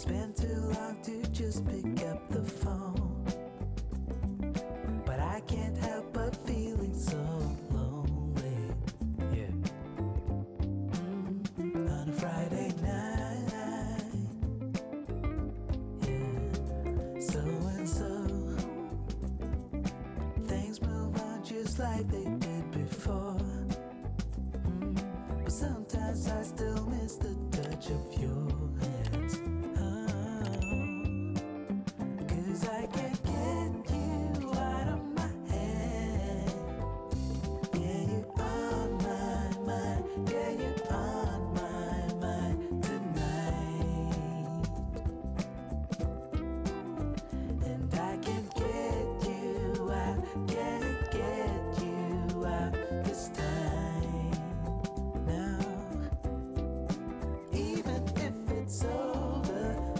spent too long to just pick up the phone, but I can't help but feeling so lonely. Yeah. On a Friday night, yeah. So and so, things move on just like they did before, but sometimes I still miss the touch of your hands. Cause I can't get you out of my head. Yeah, you're on my mind. Yeah, you're on my mind tonight. And I can't get you out. Can't get you out this time. Now, even if it's over,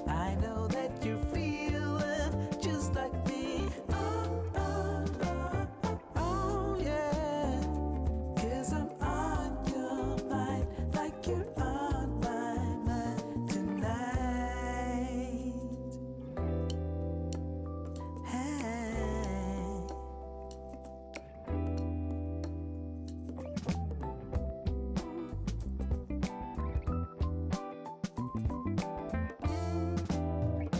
I know that you're feeling just like me. Oh, oh, oh, oh, oh, yeah. Cause I'm on your mind, like you're on my mind tonight. Hey. Yeah, I know we're not supposed to meet like this for sure. It only brings confusion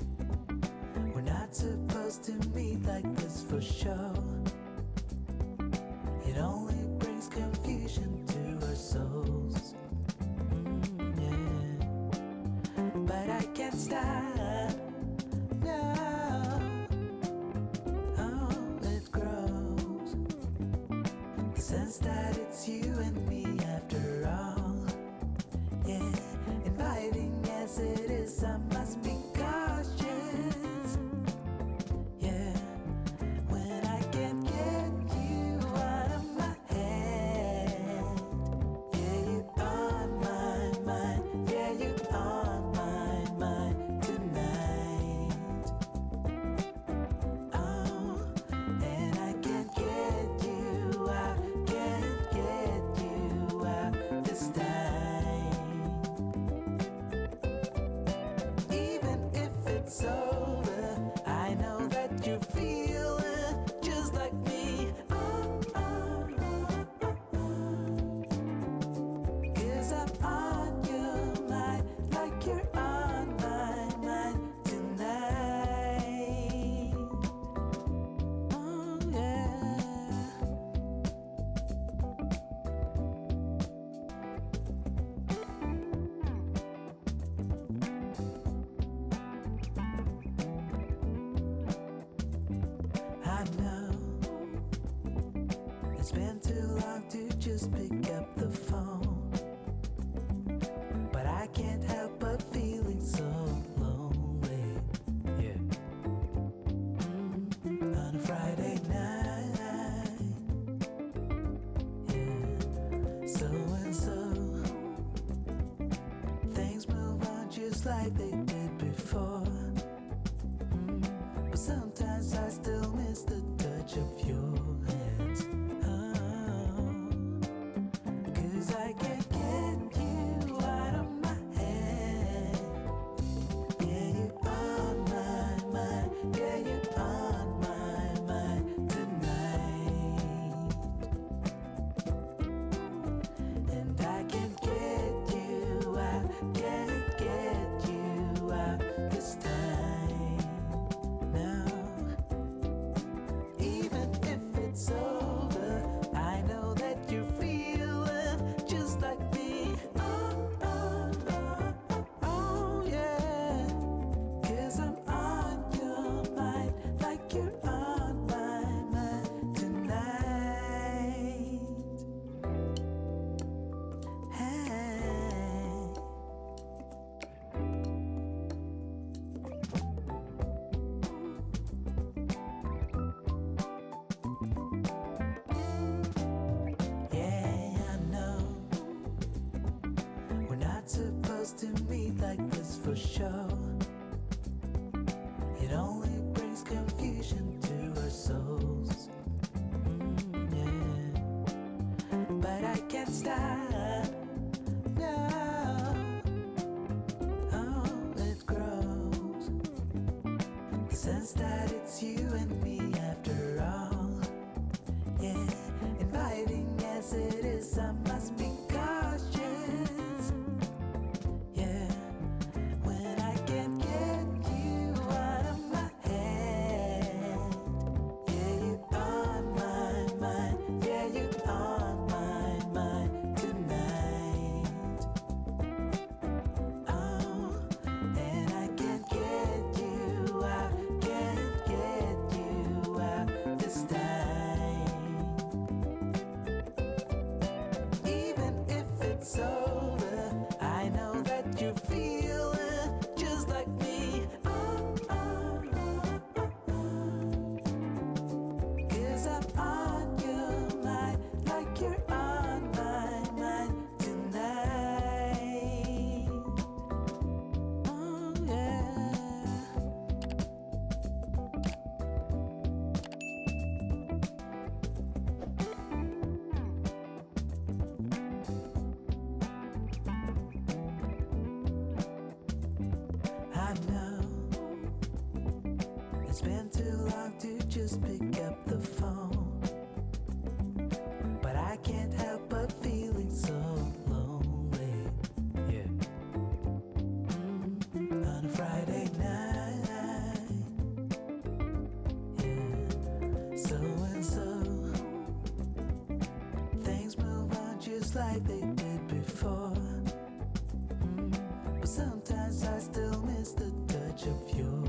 to our souls. Yeah. But I can't stop. No. Oh, it grows. The sense that it's you and me after all. Yeah, inviting as it is, I must be cautious. Yeah, when I can't get you out of my head. Yeah, you're on my mind. Yeah, you're on my mind tonight. Oh, and I can't get you out. Can't get you out this time. Even if it's over, I know that you're feeling just like me. Oh, oh, oh, oh, oh. Cause I'm on your mind, like you're on my mind tonight. Oh, yeah. I know it's been too long to just pick up the phone, but I can't help but feeling so lonely. Yeah. On a Friday night, yeah. So and so, things move on just like they did before. But sometimes I still miss the touch of your hands. Oh, cause I can't get you out of my head. Yeah, you're on my mind. Yeah, you're on my mind tonight. And I can't get you out. Can't get you out this time. Now, even if it's over, I know that you're feeling just like me. Oh, oh, oh, oh, oh, yeah. Cause I'm on your mind, like you're on my mind tonight. Hey. Yeah, I know we're not supposed to meet like this for sure. It only brings confusion to our souls. Yeah. But I can't stop. No. It's been too long to just pick up the phone, but I can't help but feeling so lonely. Yeah. On a Friday night, yeah. So and so, things move on just like they did before. But sometimes I still miss the touch of your